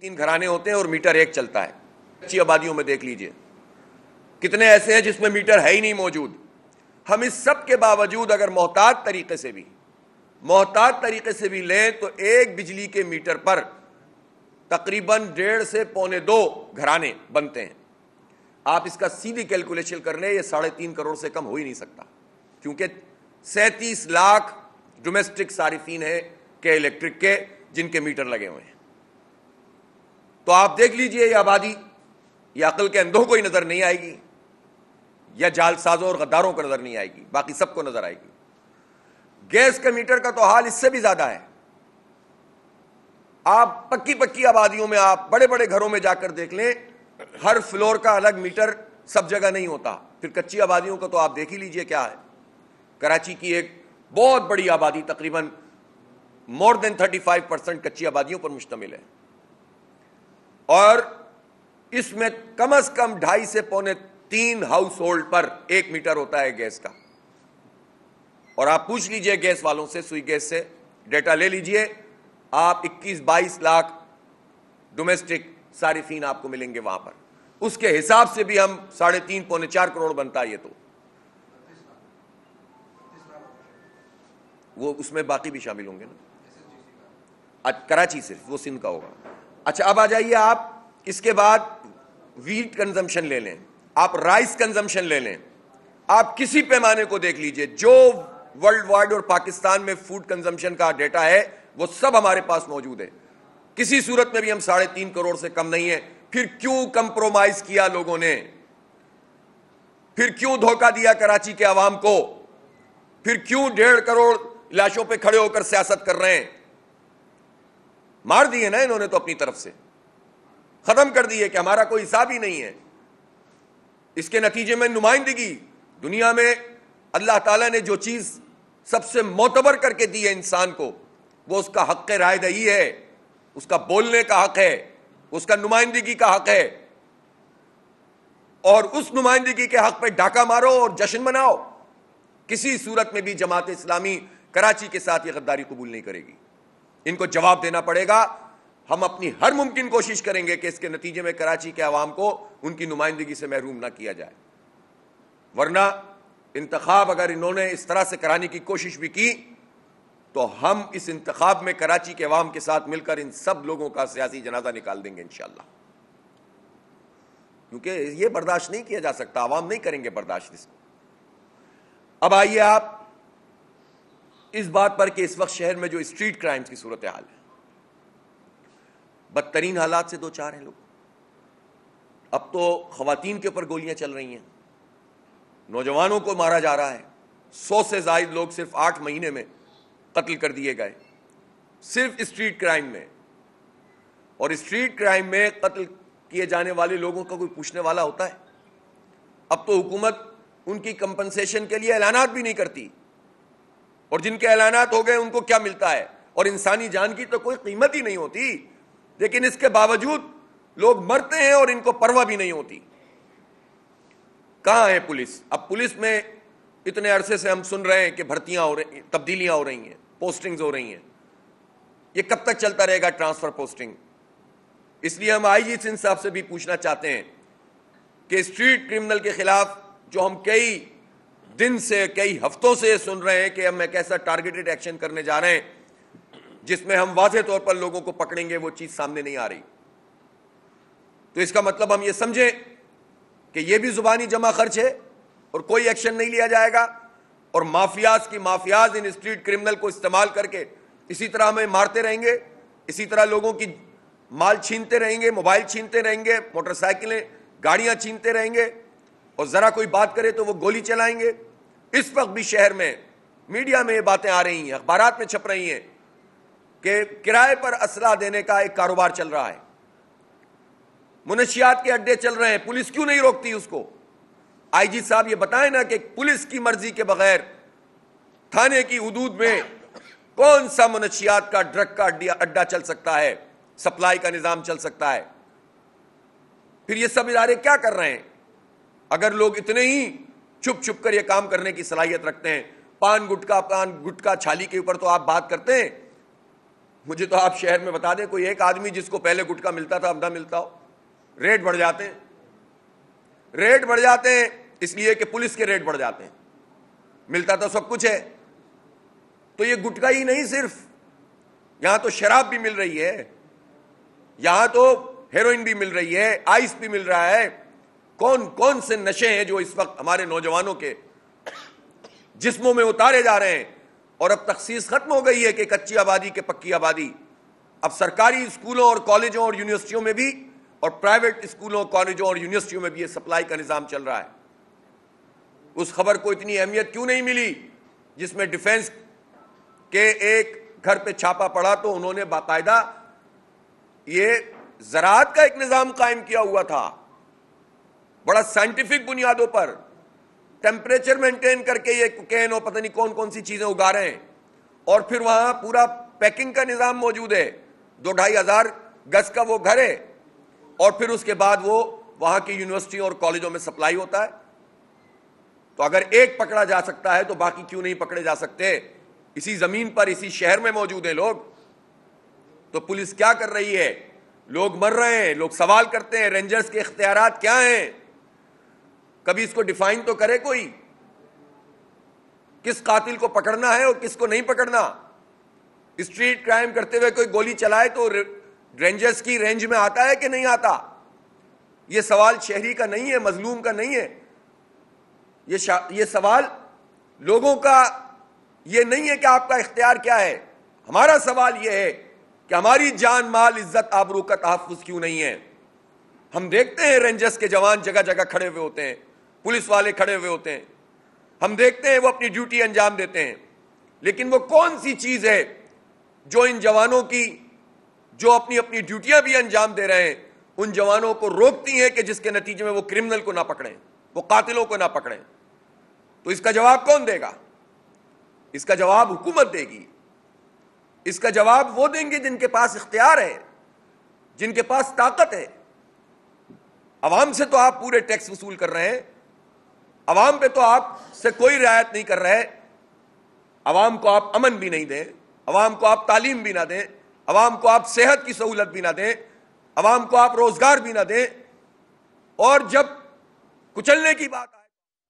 तीन घराने होते हैं और मीटर एक चलता है। अच्छी आबादियों में देख लीजिए कितने ऐसे हैं जिसमें मीटर है ही नहीं मौजूद। हम इस सब के बावजूद अगर मोहताज तरीके से भी लें तो एक बिजली के मीटर पर तकरीबन 1.5 से 1.25 घराने बनते हैं। आप इसका सीधी कैलकुलेशन कर लें, ये 3.5 करोड़ से कम हो ही नहीं सकता, क्योंकि 37 लाख डोमेस्टिक सारिफीन है के इलेक्ट्रिक के जिनके मीटर लगे हुए हैं। तो आप देख लीजिए, ये आबादी या अकल के अंधों को ही नजर नहीं आएगी या जालसाजों और गद्दारों को नजर नहीं आएगी, बाकी सबको नजर आएगी। गैस के मीटर का तो हाल इससे भी ज्यादा है। आप पक्की पक्की आबादियों में, आप बड़े बड़े घरों में जाकर देख लें, हर फ्लोर का अलग मीटर सब जगह नहीं होता। फिर कच्ची आबादियों का तो आप देख ही लीजिए क्या है। कराची की एक बहुत बड़ी आबादी, तकरीबन more than 35% कच्ची आबादियों पर मुश्तमिल है और इसमें कम से कम 2.5 से 2.75 हाउस होल्ड पर 1 मीटर होता है गैस का। और आप पूछ लीजिए गैस वालों से, सुई गैस से डेटा ले लीजिए, आप 21-22 लाख डोमेस्टिक सारिफीन आपको मिलेंगे वहां पर। उसके हिसाब से भी हम 3.5 पौने 4 करोड़ बनता है। ये तो वो उसमें बाकी भी शामिल होंगे ना, कराची सिर्फ, वो सिंध का होगा। अच्छा, अब आ जाइए आप, इसके बाद व्हीट कंजम्पशन ले लें, आप राइस कंजम्पशन ले लें, आप किसी पैमाने को देख लीजिए। जो वर्ल्ड वाइड और पाकिस्तान में फूड कंजम्पशन का डेटा है वो सब हमारे पास मौजूद है। किसी सूरत में भी हम 3.5 करोड़ से कम नहीं है। फिर क्यों कंप्रोमाइज किया लोगों ने, फिर क्यों धोखा दिया कराची के आवाम को, फिर क्यों 1.5 करोड़ लाशों पे खड़े होकर सियासत कर रहे हैं। मार दिए ना इन्होंने तो अपनी तरफ से, खत्म कर दिए कि हमारा कोई हिसाब ही नहीं है। इसके नतीजे में नुमाइंदगी दुनिया में, अल्लाह ताला ने जो चीज सबसे मोतबर करके दी है इंसान को, वो उसका हक रायदही है, उसका बोलने का हक है, उसका नुमाइंदगी का हक है। और उस नुमाइंदगी के हक पे डाका मारो और जश्न मनाओ। किसी सूरत में भी जमात इस्लामी कराची के साथ ये गद्दारी कबूल नहीं करेगी। इनको जवाब देना पड़ेगा। हम अपनी हर मुमकिन कोशिश करेंगे कि इसके नतीजे में कराची के आवाम को उनकी नुमाइंदगी से महरूम ना किया जाए, वरना इंतखाब अगर इन्होंने इस तरह से कराने की कोशिश भी की तो हम इस इंतखाब में कराची के अवाम के साथ मिलकर इन सब लोगों का सियासी जनाजा निकाल देंगे इंशाअल्लाह, क्योंकि ये बर्दाश्त नहीं किया जा सकता, आवाम नहीं करेंगे बर्दाश्त इसको। अब आइए आप इस बात पर कि इस वक्त शहर में जो स्ट्रीट क्राइम्स की सूरत हाल है, बदतरीन हालात से दो चार हैं लोग। अब तो खवातीन के ऊपर गोलियां चल रही हैं, नौजवानों को मारा जा रहा है। 100 से ज्यादा लोग सिर्फ 8 महीने में कत्ल कर दिए गए, सिर्फ स्ट्रीट क्राइम में। और स्ट्रीट क्राइम में कत्ल किए जाने वाले लोगों का कोई पूछने वाला होता है? अब तो हुकूमत उनकी कंपनसेशन के लिए ऐलानात भी नहीं करती, और जिनके ऐलानात हो गए उनको क्या मिलता है? और इंसानी जान की तो कोई कीमत ही नहीं होती, लेकिन इसके बावजूद लोग मरते हैं और इनको परवाह भी नहीं होती। कहाँ है पुलिस? अब पुलिस में इतने अरसे से हम सुन रहे हैं कि भर्तियां हो रही, तब्दीलियां हो रही हैं, पोस्टिंग्स हो रही हैं। ये कब तक चलता रहेगा ट्रांसफर पोस्टिंग? इसलिए हम आईजी सिंह साहब से भी पूछना चाहते हैं कि स्ट्रीट क्रिमिनल के खिलाफ जो हम कई दिन से, कई हफ्तों से सुन रहे हैं कि हम एक ऐसा टारगेटेड एक्शन करने जा रहे हैं जिसमें हम वाजे तौर पर लोगों को पकड़ेंगे, वो चीज सामने नहीं आ रही। तो इसका मतलब हम ये समझें कि ये भी जुबानी जमा खर्च है और कोई एक्शन नहीं लिया जाएगा, और माफियाज की माफियाज इन स्ट्रीट क्रिमिनल को इस्तेमाल करके इसी तरह हमें मारते रहेंगे, इसी तरह लोगों की माल छीनते रहेंगे, मोबाइल छीनते रहेंगे, मोटरसाइकिलें, गाड़ियां छीनते रहेंगे, और जरा कोई बात करे तो वो गोली चलाएंगे। इस वक्त भी शहर में मीडिया में ये बातें आ रही हैं, अखबारात में छप रही हैं कि किराए पर असला देने का एक कारोबार चल रहा है, मुनशियात के अड्डे चल रहे हैं, पुलिस क्यों नहीं रोकती उसको? आईजी साहब ये बताएं ना कि पुलिस की मर्जी के बगैर थाने की हुदूद में कौन सा मुनशियात का, ड्रग का अड्डा चल सकता है, सप्लाई का निजाम चल सकता है? फिर ये सब इदारे क्या कर रहे हैं? अगर लोग इतने ही छुप छुप कर ये काम करने की सलाहियत रखते हैं, पान गुटखा छाली के ऊपर तो आप बात करते हैं, मुझे तो आप शहर में बता दें कोई एक आदमी जिसको पहले गुटखा मिलता था अब ना मिलता हो। रेट बढ़ जाते हैं, रेट बढ़ जाते हैं इसलिए कि पुलिस के रेट बढ़ जाते हैं, मिलता तो सब कुछ है। तो ये गुटखा ही नहीं, सिर्फ यहां तो शराब भी मिल रही है, यहां तो हेरोइन भी मिल रही है, आइस भी मिल रहा है। कौन कौन से नशे हैं जो इस वक्त हमारे नौजवानों के जिस्मों में उतारे जा रहे हैं। और अब तखसीस खत्म हो गई है कि कच्ची आबादी के पक्की आबादी। अब सरकारी स्कूलों और कॉलेजों और यूनिवर्सिटियों में भी और प्राइवेट स्कूलों, कॉलेजों और यूनिवर्सिटियों में भी ये सप्लाई का निज़ाम चल रहा है। उस खबर को इतनी अहमियत क्यों नहीं मिली जिसमें डिफेंस के एक घर पे छापा पड़ा तो उन्होंने बाकायदा ये ज़राअत का एक निज़ाम कायम किया हुआ था, बड़ा साइंटिफिक बुनियादों पर टेम्परेचर मेंटेन करके ये कोकेन और पता नहीं कौन कौन सी चीजें उगा रहे हैं। और फिर वहां पूरा पैकिंग का निजाम मौजूद है, 2-2,500 गज का वो घर है। और फिर उसके बाद वो वहां की यूनिवर्सिटी और कॉलेजों में सप्लाई होता है। तो अगर एक पकड़ा जा सकता है तो बाकी क्यों नहीं पकड़े जा सकते? इसी जमीन पर, इसी शहर में मौजूद है लोग। तो पुलिस क्या कर रही है? लोग मर रहे हैं, लोग सवाल करते हैं रेंजर्स के इख्तियारात क्या हैं। कभी इसको डिफाइन तो करे कोई, किस कातिल को पकड़ना है और किसको नहीं पकड़ना। स्ट्रीट क्राइम करते हुए कोई गोली चलाए तो रेंजर्स की रेंज में आता है कि नहीं आता? यह सवाल शहरी का नहीं है, मजलूम का नहीं है। ये सवाल लोगों का ये नहीं है कि आपका इख्तियार क्या है। हमारा सवाल यह है कि हमारी जान, माल, इज्जत, आबरू का तहफ़्फ़ुज़ क्यों नहीं है? हम देखते हैं रेंजर्स के जवान जगह जगह खड़े हुए होते हैं, पुलिस वाले खड़े हुए होते हैं, हम देखते हैं वो अपनी ड्यूटी अंजाम देते हैं। लेकिन वो कौन सी चीज है जो इन जवानों की, जो अपनी अपनी ड्यूटियां भी अंजाम दे रहे हैं, उन जवानों को रोकती है कि जिसके नतीजे में वो क्रिमिनल को ना पकड़ें, वो कातिलों को ना पकड़ें? तो इसका जवाब कौन देगा? इसका जवाब हुकूमत देगी। इसका जवाब वो देंगे जिनके पास इख्तियार है, जिनके पास ताकत है। अवाम से तो आप पूरे टैक्स वसूल कर रहे हैं, अवाम पे तो आप से कोई रियायत नहीं कर रहे। अवाम को आप अमन भी नहीं दें, अवाम को आप तालीम भी ना दें, अवाम को आप सेहत की सहूलत भी ना दें, अवाम को आप रोजगार भी ना दें। और जब कुचलने की बात आए